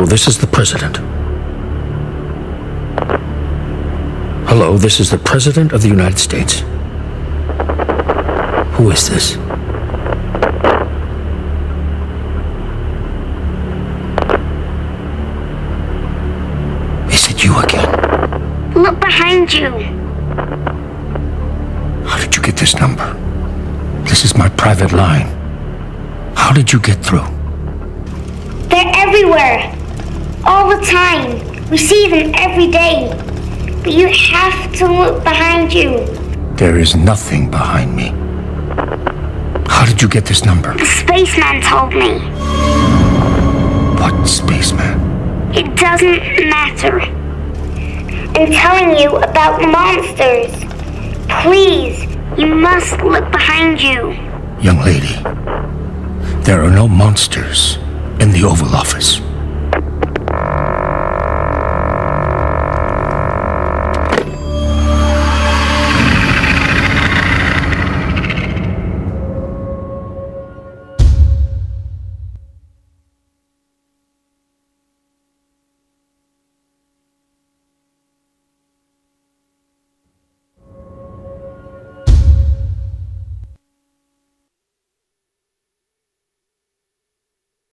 Hello, this is the President. Hello, this is the President of the United States. Who is this? Is it you again? Look behind you. How did you get this number? This is my private line. How did you get through? They're everywhere. All the time. We see them every day. But you have to look behind you. There is nothing behind me. How did you get this number? The spaceman told me. What spaceman? It doesn't matter. I'm telling you about monsters. Please, you must look behind you. Young lady, there are no monsters in the Oval Office.